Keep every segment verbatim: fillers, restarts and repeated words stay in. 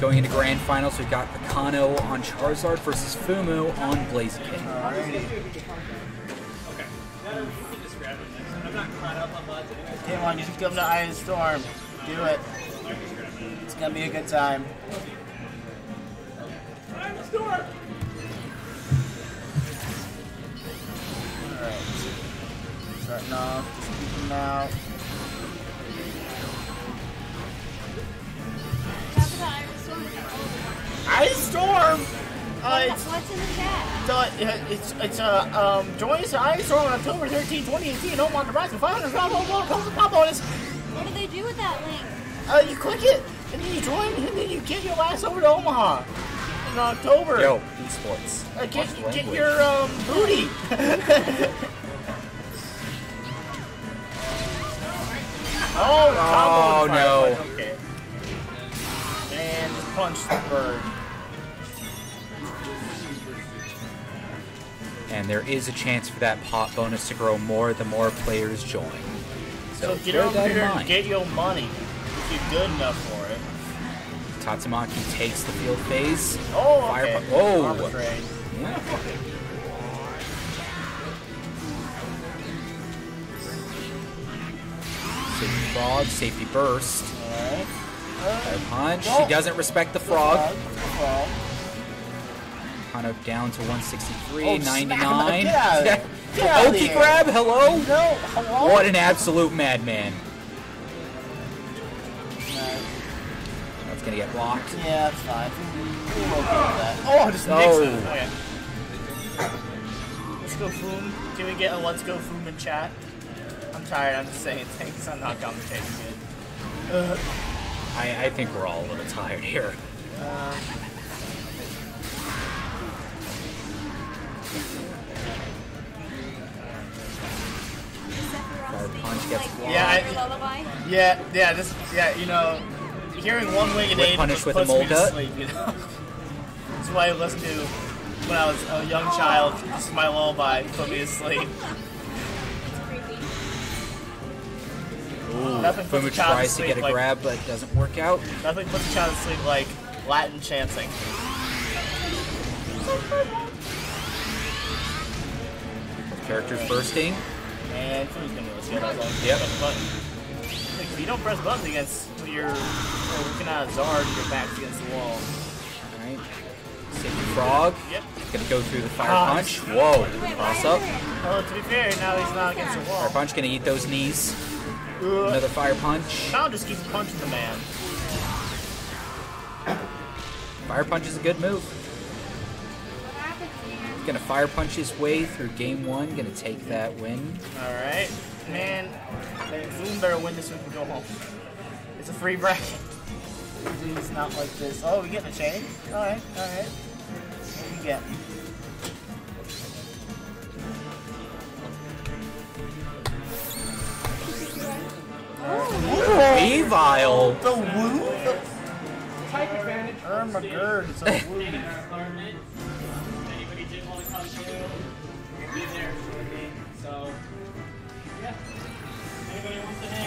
going into Grand Finals, we've got Picano on Charizard versus Fumu on Blaziken. Okay. I'm not caught up on lots of things. Come on, you just come to Iron Storm. Do it. It's going to be a good time. Iron Storm! Alright. Starting off, just keep them out. Ice Storm! Uh, it's, What's in the chat? The, it's, it's, uh, um, joins Ice Storm on October thirteenth, twenty eighteen, Omaha, Nebraska, five hundred dollars bonus. What do they do with that link? Uh, you click it, and then you join, and then you get your ass over to Omaha in October. Yo, esports. Uh, get, get your, um, booty. oh, combo. Oh, no. Fire. Okay. And punch the bird. And there is a chance for that pot bonus to grow more the more players join. So, so get over here and get your money if you're good enough for it. Tatsumaki takes the field phase. Oh, okay. Fire, oh. Yeah. Safety frog, safety burst. All right. Fire punch. Well, she doesn't respect the frog. Well. Picano down to one sixty-three, oh, ninety-nine. Yeah. Oki grab, hello? No, hello? What an absolute madman. No. That's gonna get blocked. Yeah, that's fine. We'll go that. Oh, just oh. Nixon. Okay. Let's go Foom. Can we get a let's go Foom in chat? I'm tired, I'm just saying things. I'm not commentating it. Uh, I, I think we're all a little tired here. Uh, Our punch gets blocked. Yeah, I, yeah, yeah, this, yeah, you know, hearing one winged aid just puts Emolga. me to sleep, you know. That's why I listened to, when I was a young child, just my lullaby put me to sleep. Ooh, nothing puts Fumu a child tries to, sleep to get a like, grab, but it doesn't work out. Nothing puts a child to sleep like Latin chanting. Characters bursting. And Fumu's gonna do it. Yep. Like, if you don't press buttons against your, or working out a Zard, your back's against the wall. Alright. Safety frog. Yep. He's gonna go through the fire ah, punch. Whoa. Cross up. Oh, to be fair, now he's not against the wall. Fire punch gonna eat those knees. Uh, Another fire punch. Now just keeps punching the man. Fire punch is a good move. Gonna fire punch his way through game one. Gonna take that win. All right, man. Zoom better win this one and go home. It's a free bracket. It's not like this. Oh, we getting a chain? All right, all right. What do you get? Weavile. The woo. Type advantage. Earn my gird. It's a woo.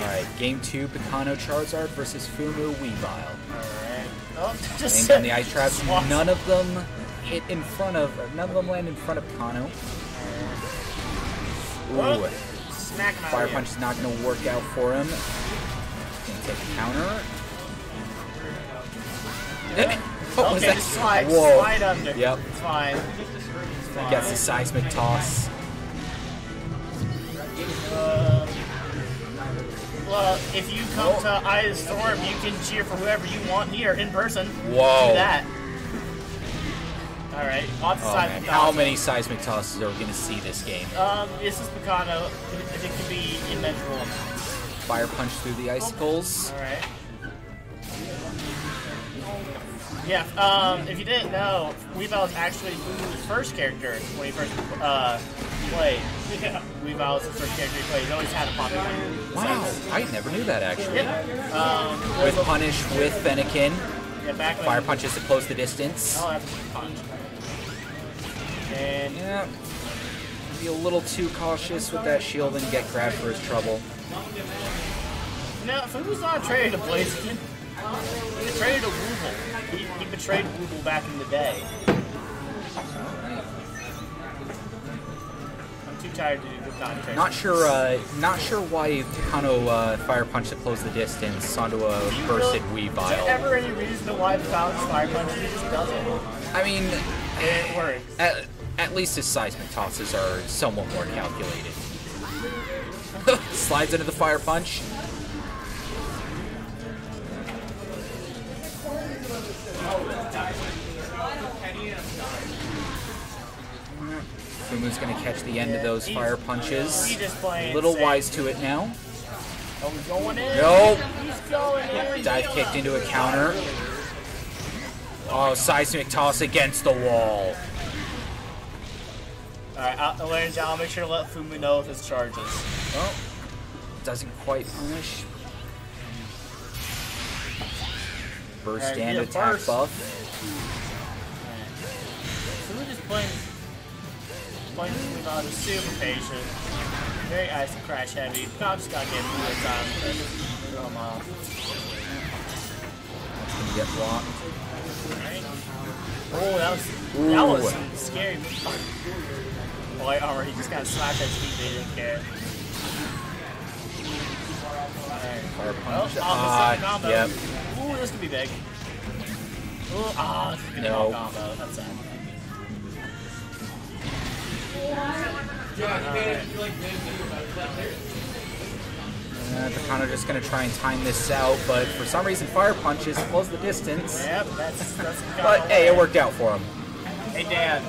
Alright, game two, Picano Charizard versus Fumu Weavile. Alright. Oh, just on the ice traps. None of them hit in front of, none of them land in front of Picano. Ooh. Fire punch is not going to work out for him. He's going to take a counter. Yeah. What okay, was that? Just slide, Whoa. slide under. Yep. It's fine. He gets the seismic toss. Uh, well, if you come oh. to Ice Storm, you can cheer for whoever you want here in person. Whoa. Do that. Alright, lots of oh, seismic tosses. How many seismic tosses are we going to see this game? Um, this is Picano. It, it can be immeasurable amounts. Fire punch through the icicles. Alright. Yeah, um, if you didn't know, Weavile is actually Fumu's first character when he first uh, played. Yeah. Weavile is the first character he played. He always had a popular one. Wow, so, I never knew that actually. Yeah. Um, with Punish, with Fennekin. Yeah, back when Fire Punch is to close the distance. Oh, that's Punch. And. Yeah. Be a little too cautious with that shield and get grabbed for his trouble. No, Fumu's not traded to Blaziken. He's traded to Weavile. He, he betrayed Google back in the day. I'm too tired to do the contract. Not sure. Uh, not sure why Picano uh, fire punch to close the distance onto a bursted really, Weavile. Is there ever any reason why Picano's fire punch just doesn't? I mean, it works. At, at least his seismic tosses are somewhat more calculated. Slides into the fire punch. Fumu's gonna catch the end of those he's, fire punches. He just Little safe. Wise to it now. Oh, he's going in. Nope. He's going in. Dive kicked into a counter. Oh, seismic toss against the wall. Alright, I'll, I'll make sure to let Fumu know if his charges. Oh, doesn't quite punish. Burst right, and attack burst. Buff. Right. Fumu just playing, playing Fumu on is super patient. Very ice and crash heavy. Picano just gotta get through the time. Throw him off. That's gonna get blocked. Right. Oh, that was, Ooh. that was scary. Boy, armor, he just got slapped that speed, they didn't care. Alright. Oh, ah, combo. Yep. Ooh, this could be big. Ooh, ah, this could be no. a combo. That's sad. Uh, Picano just gonna try and time this out, but for some reason, fire punches close the distance. Yep, that's, that's But hey, it worked out for him. Hey, Dan.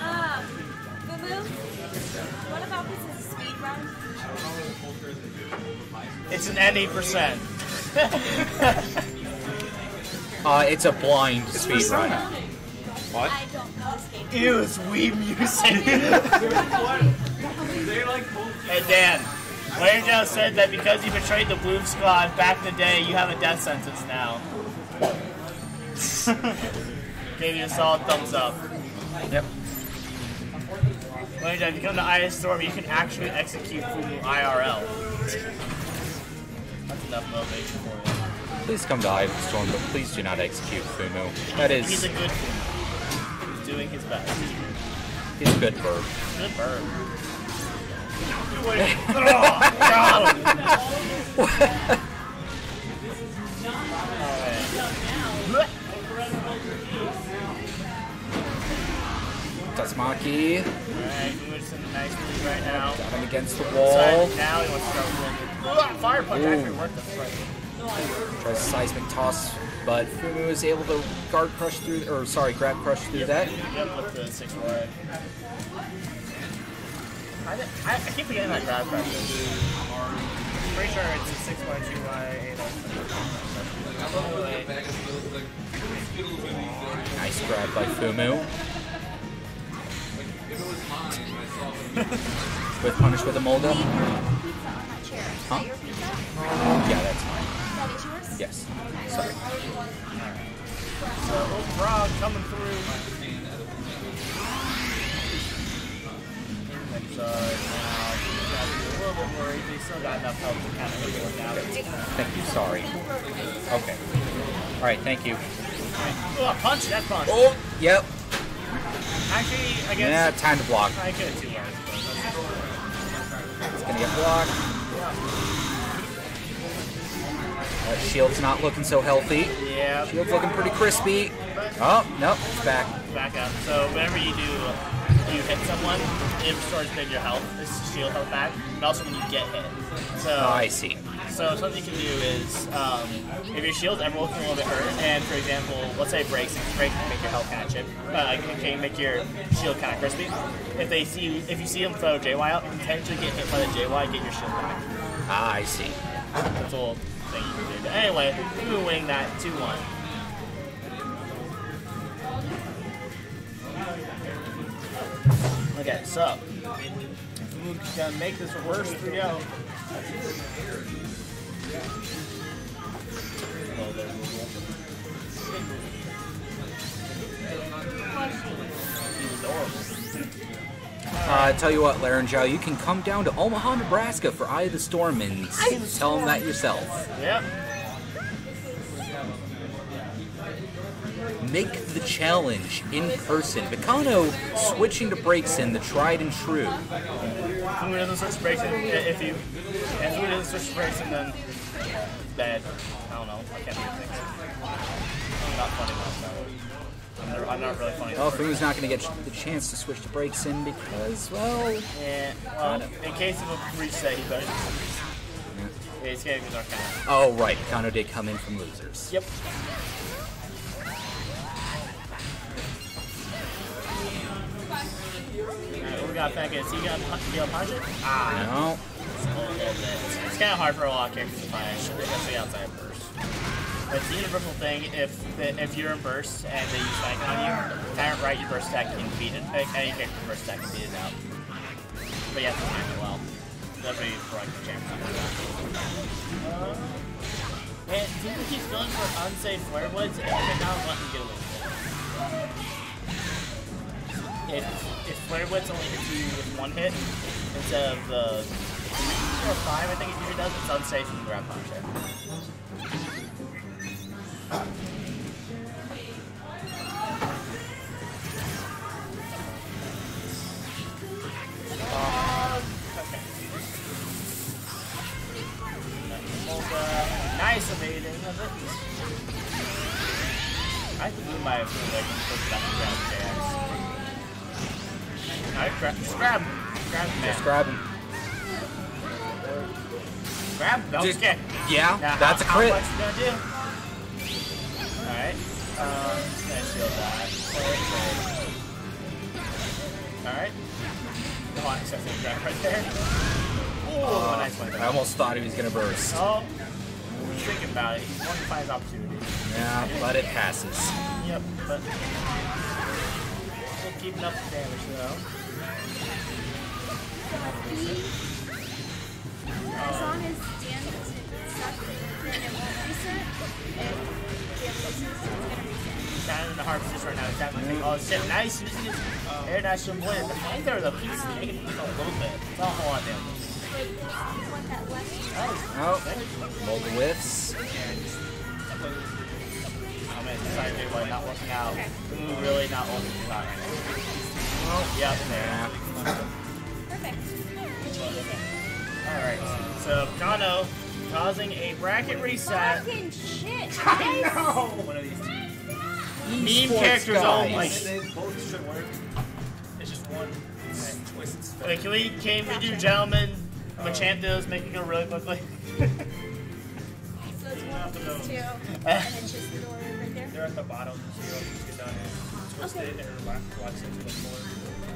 Uh, Fumu, what about this is a speed run? It's an N eight percent. uh, it's a blind it's speed run. What? I don't know escape. Ew, it's Wii music. Hey, Dan. Langeow said that because you betrayed the Bloom Squad back in the day, you have a death sentence now. Gave you a solid thumbs up. Yep. When you come to Iron Storm, you can actually execute Fumu I R L. That's enough motivation for you. Please come to Iron Storm, but please do not execute Fumu. That is... He's a good Fumu. He's doing his best. He's a good bird. Good bird. What? Tatsumaki. Alright, he was in a nice move right now. Got him against the wall. Inside. Now he wants to start winning. Fire punch Ooh. actually worked this right. Tries a seismic toss, but Fumu is able to guard crush through, or sorry, grab crush through yep. that. Yep, with the six wide. I, I, I keep forgetting that grab crush. I'm pretty sure it's a six wide, two wide, eight wide. Nice grab by Fumu. With punish with Emolga. Huh? Yeah, that's mine. Is that yours? Yes. Sorry. So, Rob coming through. So, now, you guys are a little bit worried. They still got enough help to kind of make it now. Thank you, sorry. Okay. Alright, thank you. Alright. Oh, punch, that punch. Oh, yep. Actually, I guess... Yeah, time to block. I get it too hard. It's gonna get blocked. Yeah. Uh, shield's not looking so healthy. Yeah. Shield's looking pretty crispy. Oh, nope, it's back. Back up. So whenever you do, you hit someone, it restores big your health. This is shield health back. And also when you get hit. So, oh, I see. So something you can do is, um, if your shield's ever looking a little bit hurt, and for example, let's say Braixen, Braixen can make your health catch it, uh, can make your shield kind of crispy. If they see you, if you see them throw J Y out, potentially get hit by the J Y, get your shield back. Ah, I see. That's a little thing you can do. But anyway, we will win that two one. Okay, so we're gonna make this worse three oh. Uh, tell you what, Langeow, you can come down to Omaha, Nebraska for Eye of the Storm and tell them that yourself. Yep. make the challenge in person. Picano switching to Braixen, the tried and true. Fumu doesn't switch to Braixen, if you, if Fumu doesn't switch to Braixen, then bad. I don't know, I can't do things. I'm not funny enough, so I'm, never, I'm not really funny enough. Well, Fumu's not going to get the chance to switch to Braixen because, well... Yeah, well, in case of a reset, he better just Yeah, he's getting his Arcana. Oh, right. Picano did come in from losers. Yep. Alright, what we got Fennekin? Is he going to punch it? Ah. No. It's, it's kind of hard for a lot of characters to punish, especially outside of burst. But it's a universal thing. If if you're in burst and they use Fennekin on you, time right, you burst attack can beat it. Any character burst attack can beat it out. But you have to time it well. Definitely for like the champion. Uh, and Fumu keeps going for unsafe flare blitz, and every now and then get away with it. If, if flare blitz only hits you with one hit, instead of the uh, three or five, I think it usually does, it's unsafe and grab punch there. Uh, okay. Emolga. Nice evading of it. I blew my like pushed up the ground. I grab just grab him. Grab him. Just grab him. Grab him. No, just get. Yeah, now, that's how, a crit. How much you gonna do? Alright. Um that shield die. Alright. No one excessive grab right there. Oh, nice play. I almost thought he was going to burst. Oh, thinking about it. He's one to find his opportunity. Yeah, but it passes. Yep, but still keeping up the damage, though. As long as damage is sucking, he's not in a hard position right now. He's having like, oh shit, nice. Air dash shouldn't play it. The fact there was a piece of it, a little bit. It's not a whole lot of damage. Oh, roll the whiffs. Oh man, sorry, dude, like, not working out. Ooh, really not working out. Oh, yep, there. Perfect. Alright, so Picano causing a bracket reset. Fucking shit! I know! One of these meme characters only. Both should work. It's just one. Okay, can we, can we do gentlemen? I'm gonna chant those, make it go really quickly. So it's one of those two, and then just the door right there? They're at the bottom, so you just get down and twist okay. it and relax, relax it to the floor.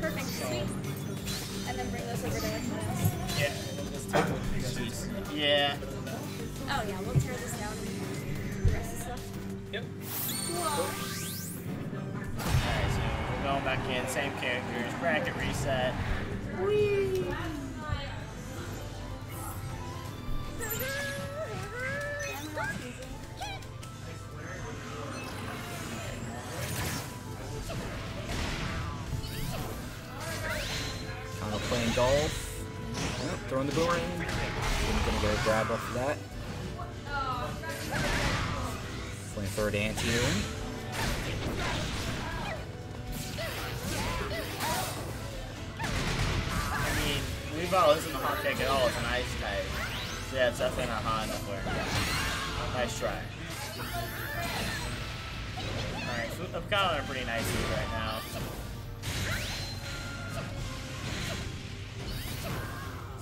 Perfect, sweet. So, and then bring those over to everyone else. Yeah, and then just take one for you guys. Jeez. Yeah. Oh yeah, we'll tear this down and the rest of the stuff. Yep. Whoa. Alright, so we're going back in, same characters, bracket reset. Whee! Picano playing golf. Yep, throwing the boomerang. I'm gonna go grab up for that. Playing third anti-air. I mean, Weavile isn't a hot pick at all, it's an ice type. Yeah, it's definitely not hot enough where. Nice try. Alright, so I've got on a pretty nice lead right now.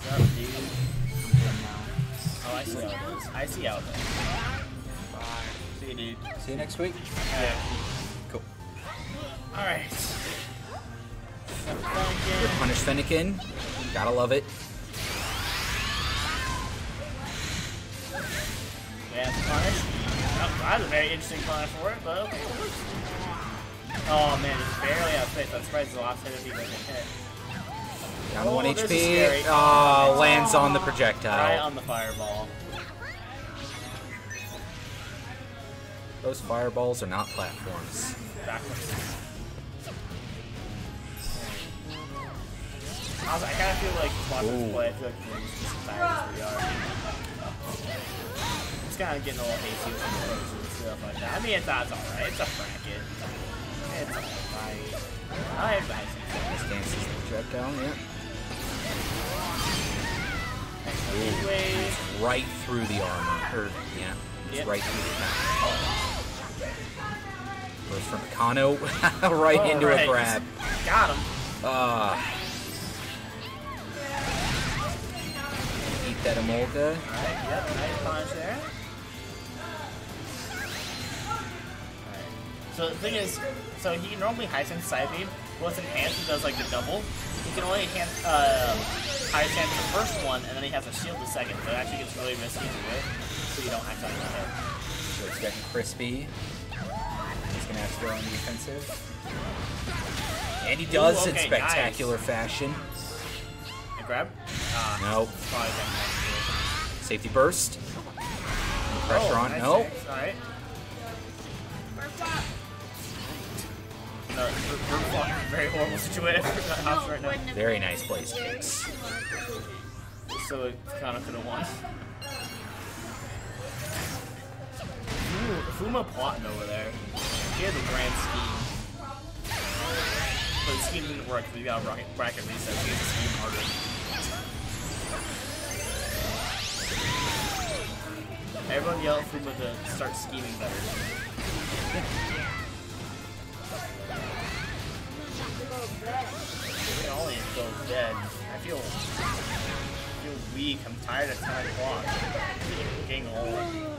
What's up, dude? Oh, I see how it goes. I see how it goes. Bye. See you, dude. See you next week? Yeah. Cool. Alright. Good punish Fennekin. Gotta love it. Yeah, punish. Oh, that was a very interesting plan for it, but okay. Oh man, it's barely out of place. I'm surprised the last hit of people didn't hit. Down oh, one H P. Oh, oh, lands on the projectile. Right on the fireball. Those fireballs are not platforms. Backwards. I, was, I kind of feel like watching this play. I feel like the game's just as bad as we are. Kind of getting a little hasty with the roses. stuff like that. I mean, it's, uh, it's alright. It's a bracket. It's alright. I have Ice Storm. This dance is the drop down, yeah. Ooh, right through the armor. Or, yeah. It's yep. right through the armor. Goes from Picano right oh, into right. a grab. Just got him. Ah. Uh, That Emolga. Alright, yep, nice punch there. Alright. So the thing is, so he normally hides in side beam. Well, it's enhanced, he does like the double. He can only enhance, uh, high stance the first one, and then he has a shield the second, so it actually gets really risky to it. So you don't have to hit. So it's getting crispy. He's gonna have to go on defensive. And he does Ooh, okay, in spectacular nice. fashion. Grab? Uh, no. Safety burst. Pressure oh, on. Nice no. Alright. No, we're, we're very horrible situation for the house right now. Very nice place kicks. So it kind of could have won. Fuma plotting over there. He has a grand scheme. But the scheme didn't work because we got a bracket, bracket reset. So he has a scheme harder. Everyone yell at Fumu to start scheming better. They all ain't so dead. I feel, I feel weak. I'm tired of time clock. I'm getting old.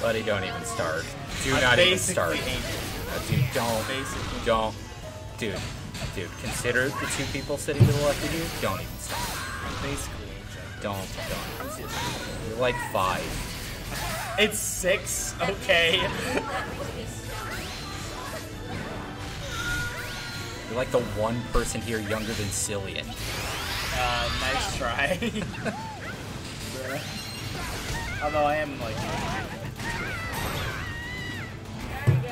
Buddy, don't even start. Do not even start. Uh, dude, don't. Basically. Don't. Dude, dude, consider the two people sitting to the left of you. Don't even start. Basically. Don't, don't. You're like five. It's six? Okay. You're like the one person here younger than Cillian. Uh, nice try. Although I am like...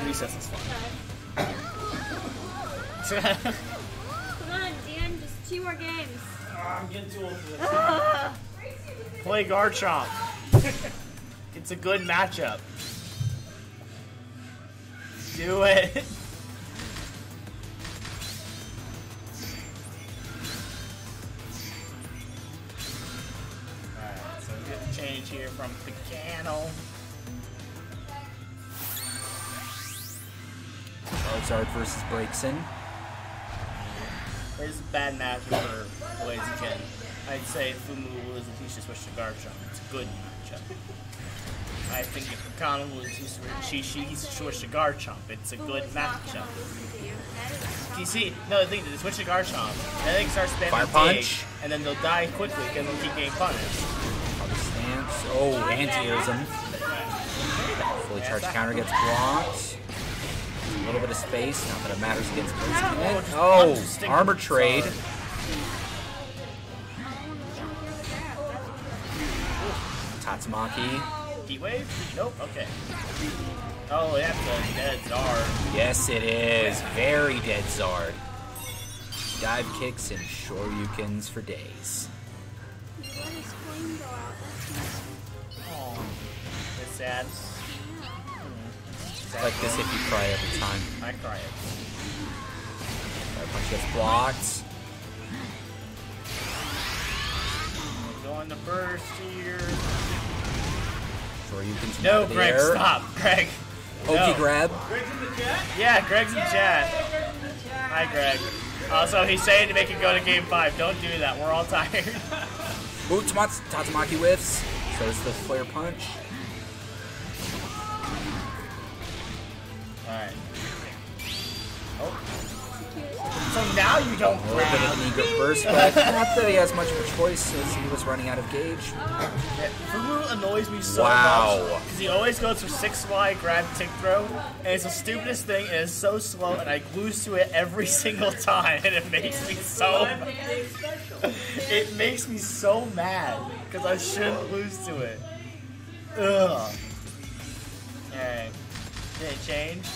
Recess is fun. Come on, Dan, just two more games. I'm getting too old for this. Ah! Play Garchomp. It's a good matchup. Do it. Alright, so we're gonna change here from Picano. Charizard versus Braixen. It's a bad match for Blaziken. I'd say Fumu loses, he should switch to Garchomp. It's a good matchup. I think if Picano loses, she should switch to Garchomp. It's a good matchup. You see, no, the thing is, they switch to Garchomp, and then they start spamming Fire punch, and then they'll die quickly because they'll keep getting punished. Oh, anti-ism. Fully charged counter gets blocked. A little bit of space, not that it matters against Blaziken. Oh, oh armor trade. Sorry. Tatsumaki. Heat wave? Nope, okay. Oh, that's a dead Zard. Yes, it is. Very dead Zard. Dive kicks and Shoryukens for days. Oh, that's sad. Like this if you cry every time. I cry every time. Punch gets blocked. We're going to burst here. Sure you can No, Greg, air. stop. Greg. Okey no. grab. Greg's in the chat? Yeah, Greg's in the chat. Hi, Greg. Also, he's saying to make it go to game five. Don't do that. We're all tired. Ooh, Tatsumaki whiffs. So it's the flare punch. Alright. Oh. So now you don't grab. A little bit of an eager burst, but not that he has much of a choice as he was running out of gauge. Yeah, Fumu annoys me so wow. much. Because he always goes for six Y, grab, tick throw. And it's the stupidest thing, and it's so slow, and I glue to it every single time. And it makes me so... it makes me so mad. Because I shouldn't lose to it. Ugh. Alright. Did it change?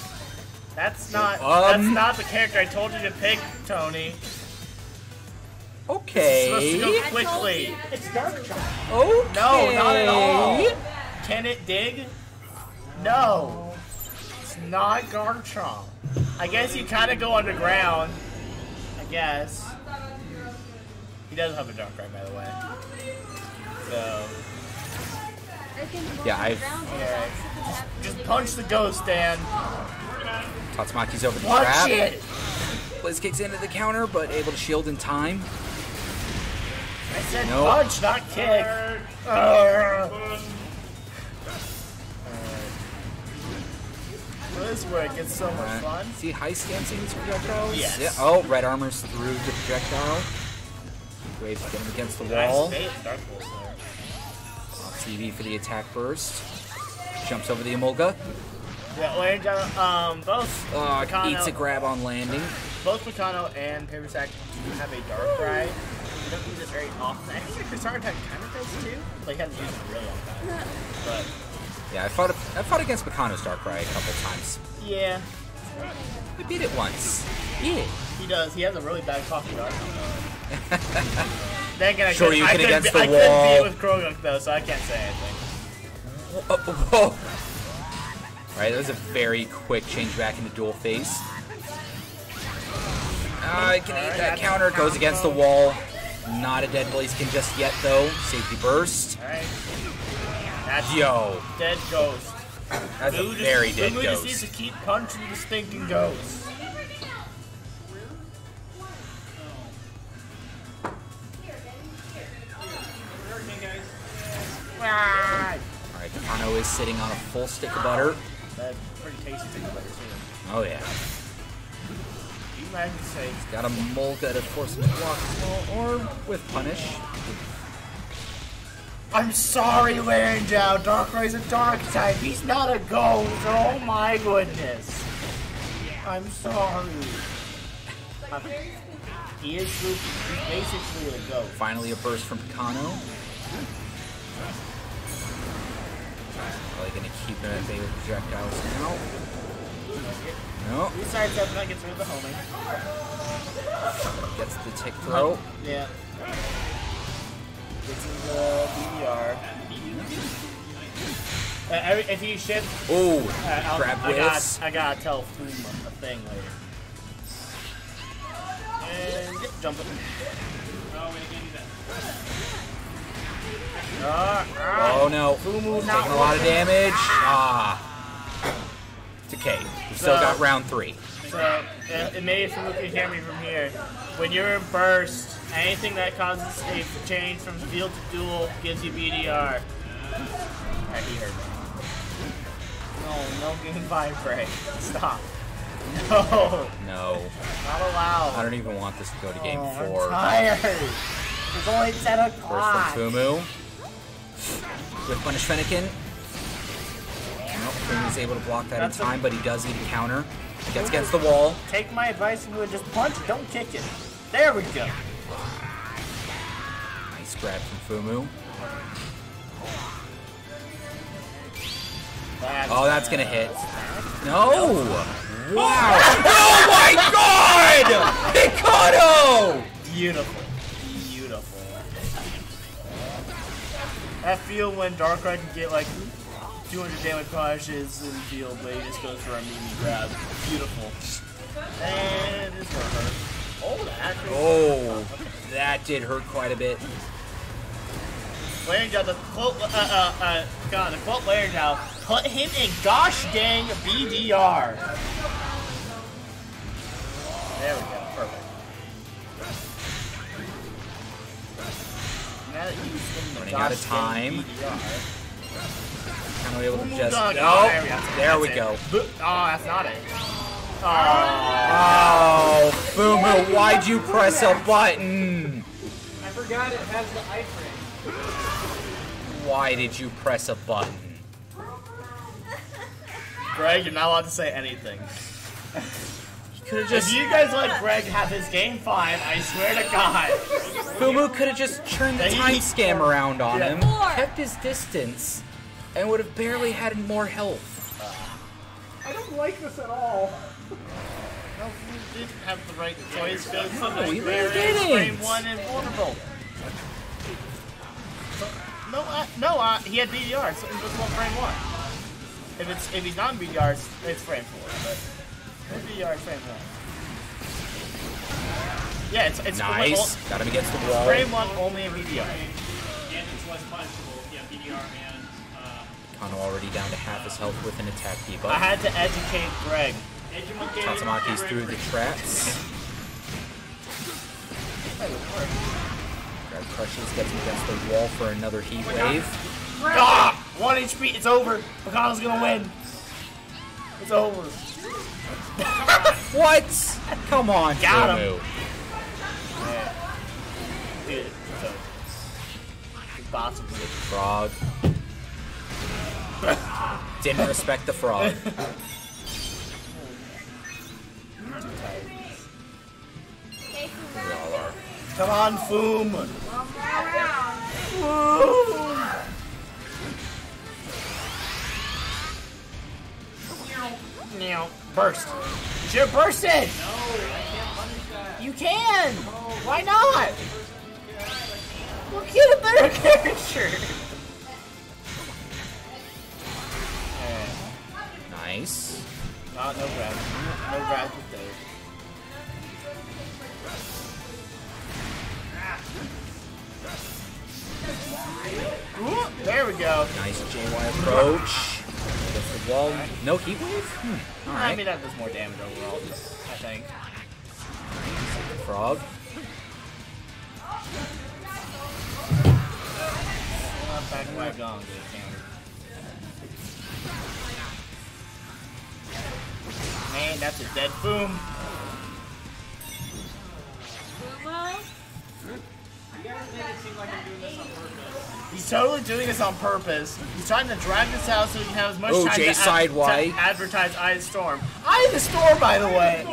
That's not um, that's not the character I told you to pick, Tony. Okay. It's supposed to go quickly. It's Darkrai. Okay. No, not at all. Can it dig? No! It's not Garchomp. I guess you kind of go underground. I guess. He doesn't have a Darkrai, by the way. So... Yeah, I... Yeah. Just, just punch the ghost, Dan. Tatsumaki's over the punch trap. Punch it! Blizz kicks into the counter, but able to shield in time. I said nope. Punch, not kick. Uh, uh, well, this is where it gets so much right. fun. See high scancing these projectiles? Yes. Yeah. Oh, red armor's through the projectile. Waves getting against the wall. Off T V for the attack burst. Jumps over the Emolga. Yeah, land, um, both uh, Picano, eats a grab on landing. Both Picano and Paper Sack do have a Darkrai. We don't use it very often. I think the Charizard attack kind of does too. Like, hasn't used it in a really long time. But yeah, I fought a, I fought against Picano's Darkrai a couple times. Yeah. I beat it once. Yeah. He does. He has a really bad coffee Darkrai. Then again, I sure, could, you I could against be, the I wall. I couldn't beat it with Kroguk though, so I can't say anything. Whoa. whoa, whoa. Alright, that was a very quick change back into dual phase. Uh, can right, that counter goes against the wall. Not a dead Blaziken just yet, though. Safety burst. Alright. That's Yo. Dead ghost. That's Boo a very just, dead Boo ghost. Boo just needs to keep punching the stinking ghost. Alright, Picano is sitting on a full stick of butter. That's pretty tasty thing about it, too. Oh, yeah. You might have to say. He's got a Molga to force him to block or with Punish. I'm sorry, Langeow. Darkrai's a dark type. He's not a ghost. Oh, my goodness. I'm sorry. I'm, he is basically a ghost. Finally, a burst from Picano. Probably gonna keep him at bay with projectiles now. No. He sides up and that gets rid of the homing. Gets the tick throw. Yeah. Gets into the B D R. Uh, every, if you shift. Oh, uh, grab whiz. I, I gotta tell Fumu a thing later. And yep, jump it. No, we can't do that. Uh, uh, oh no, Fumu's taking a lot of damage. Ah, it's okay. We still so, got round three. So uh, it may Fumu can hear me from here. When you're in burst, anything that causes a change from field to duel gives you B D R. Alright, he heard me. No, no game vibrate. Stop. No. No. Not allowed. I don't even want this to go to game oh, four. I'm tired. It's only ten o'clock. First from Fumu. With Punish Fennekin. Nope, Fumu's able to block that That's in time, a... but he does need a counter. He gets against the wall. Take my advice, Fumu, and just punch, don't kick it. There we go. Nice grab from Fumu. That's oh, that's gonna hit. No! Wow! Oh my god! Picano! Beautiful. I feel when Darkrai can get like two hundred damage punishes in the field, but he just goes for a meanie grab. Beautiful. And it's gonna hurt. Oh, that, oh, that did hurt quite a bit. Langeow, the quote, uh, uh, uh, God, the quote Langeow, put him in gosh dang B D R. There we go. Running out of time. Kind of able to just. Oh, no. There we go. Oh, that's not it. Oh, Fumu, why'd you press a button? I forgot it has the iframe. Why did you press a button? Greg, you're not allowed to say anything. Just, if you guys let Greg have his game five, I swear to God. Fumu could have just turned the time scam around on yeah. him, kept his distance, and would have barely had more health. Uh, I don't like this at all. No, Fumu didn't have the right choice. No, we really didn't. Frame one and vulnerable. So, no, uh, no, uh, he had D D R, so it was on frame one. If it's if he's not in B D R, it's, it's frame four. But it's B D R, it's frame one. Yeah, it's it's nice. Got him against the wall. Frame one only in B D R. And it's less punishable. Yeah, B D R and. Picano already down to half his health with an attack debuff. I had to educate Greg. Tatsumaki's through the traps. Greg crushes, gets him against the wall for another heat wave. Ah! One H P, it's over. Picano's gonna win. It's over. What? Come on, got him. Yeah. Dude, so boss of the frog. Didn't respect the frog. Come on, Foom! Now burst. You should have bursted! No, I can't punish that. You can! No. Why not? We'll get a better character. Nice. Oh, no grab. No grab with Dave. There we go. Nice J Y approach. Against the wall. No heat wave? Hmm. All right. I mean, that does more damage overall, I think. Frog. Back where I've gone, man, that's a dead Foom. He's totally doing this on purpose. He's trying to drag this out so he can have as much Ooh, time to, ad to advertise Ice Storm. Ice Storm, by the way.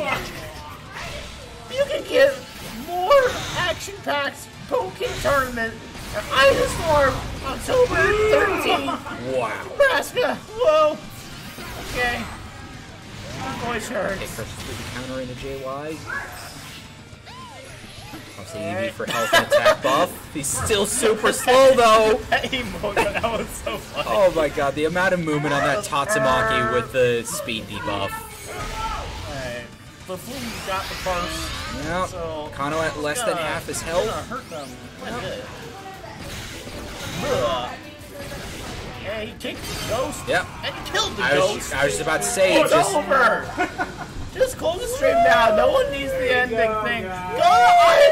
You can get more action packs Pokken Tournament at Ice Storm October thirteenth. Wow. Nebraska. Whoa. Okay. Voice hurts. Okay, first through the counter into J Y. Obviously, right. E V for health and attack buff. He's still super slow, though. That Emolga, that was so funny. Oh my god, the amount of movement on that Tatsumaki with the speed debuff. Alright. The Fumu got the first. Yep. So Kano at less gonna, than half his health. Hurt them. Yep. Yeah, he kicked the ghost. Yep. And he killed the I ghost. Was, I was just about to say, oh, it's just... over. Just close the stream now. No one needs the ending go, thing. Go!